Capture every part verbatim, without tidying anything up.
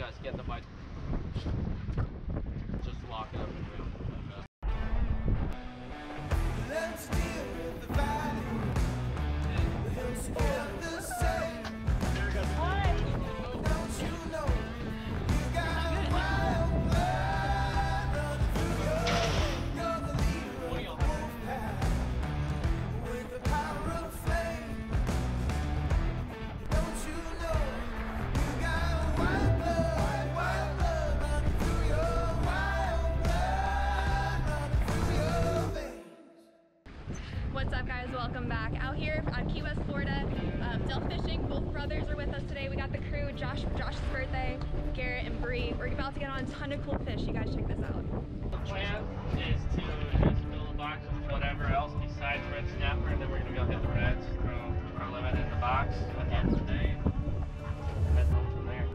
guys get the bite, just lock it up and reel. Let's deal with the valley. The hills feel the same. There it goes. Don't you know you got a wild blood running through your veins? You're the leader of the wolf pack with the power of flame. Don't you know you got a wild blood, wild blood running through your, wild blood running through your veins. What's up, guys? Welcome back. Out here on Key West, Florida. Um, Delph Fishing, both brothers are with us today. We got the crew, Josh, Josh's birthday, Garrett and Bree. We're about to get on a ton of cool fish. You guys check this out. The plan is to just fill the box with whatever else besides red snapper, and then we're gonna go hit the reds from our limit in the box at the end of the day. That's all from there.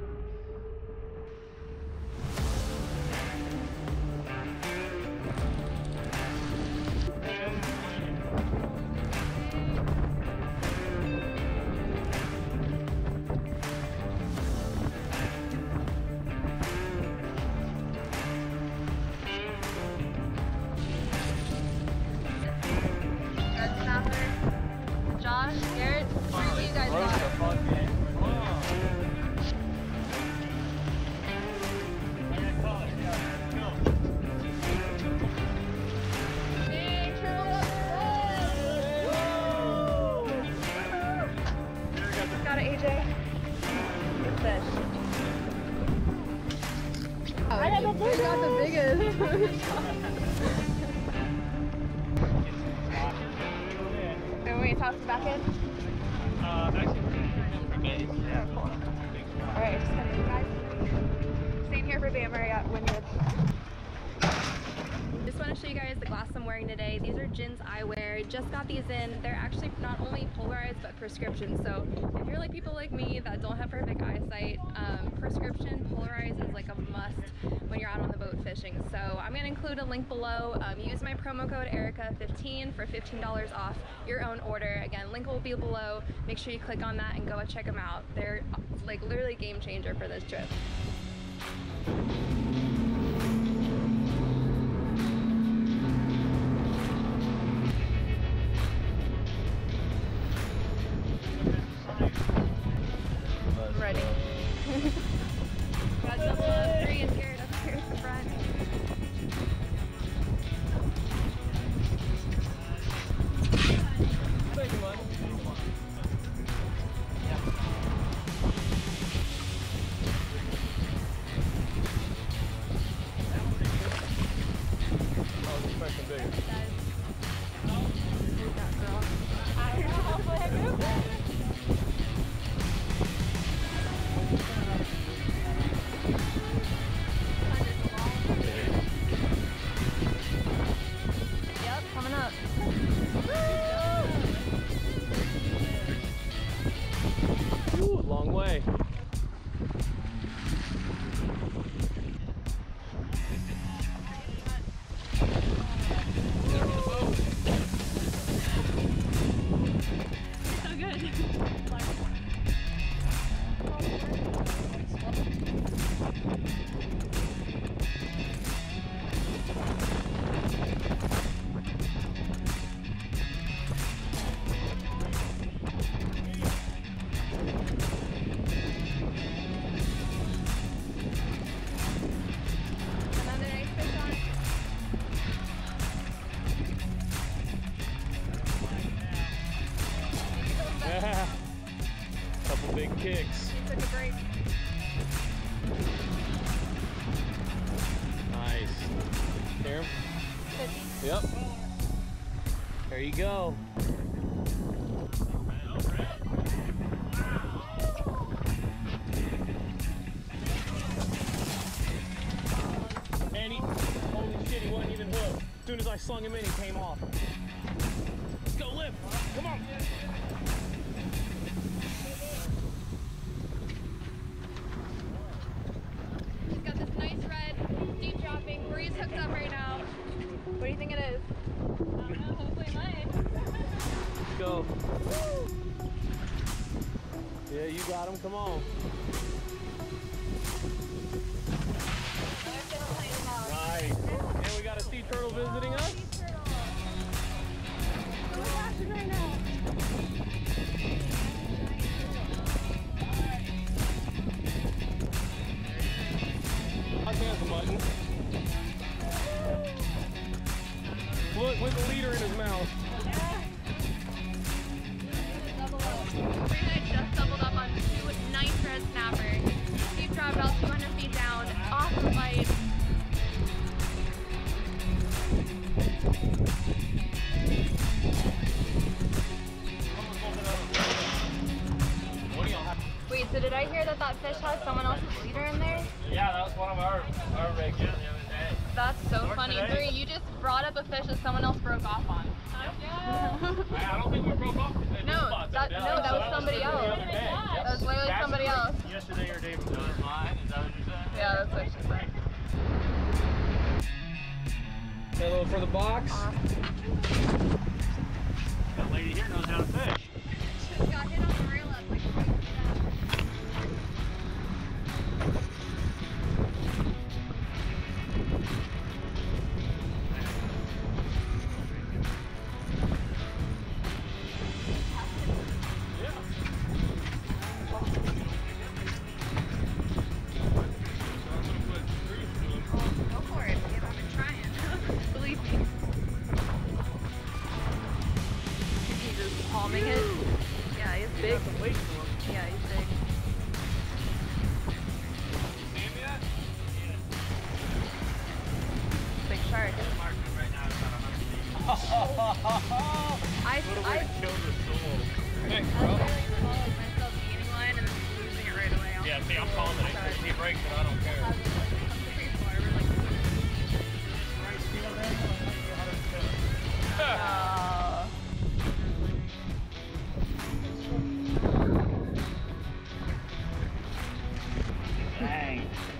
Today. These are JINS eyewear. Just got these in. They're actually not only polarized but prescription. So if you're like people like me that don't have perfect eyesight, um, prescription polarized is like a must when you're out on the boat fishing. So I'm going to include a link below. Um, use my promo code Erica fifteen for fifteen dollars off your own order. Again, link will be below. Make sure you click on that and go and check them out. They're like literally a game changer for this trip. Go. And he, holy shit, he wasn't even hooked. As soon as I slung him in, he came off. Let's go, lift. Come on. He's got this nice red, deep dropping. Breeze hooked up right now. What do you think it is? I don't know, hopefully mine. Let's go. Woo. Yeah, you got him, come on. turtle visiting us. We're watching right now. I can't the button. Look, with the leader in his mouth. Yeah. Brina just doubled up on two nitrous snapper. She dropped out two hundred feet down off the light. Wait, so did I hear that that fish had someone else's leader in there? Yeah, that was one of our, our rigs the other day. That's so funny. Bree, you just brought up a fish that someone else broke off on. Yeah. I don't think we broke off. No, that, no, that was somebody else. That was literally somebody else. Yesterday or day before. Mine, is that what you said? Yeah, that's what she said. Hello for the box. Awesome. That lady here knows how to fish. She got hit on the rail up like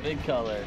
big color. Color.